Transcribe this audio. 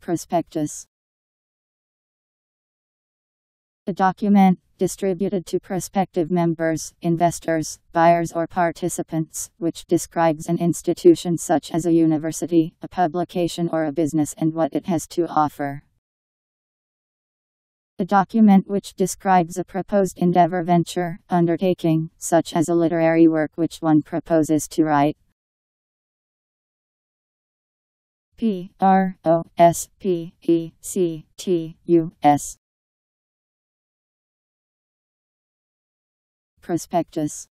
Prospectus. A document, distributed to prospective members, investors, buyers or participants, which describes an institution such as a university, a publication or a business and what it has to offer. A document which describes a proposed endeavor, venture, undertaking, such as a literary work which one proposes to write. Prospectus.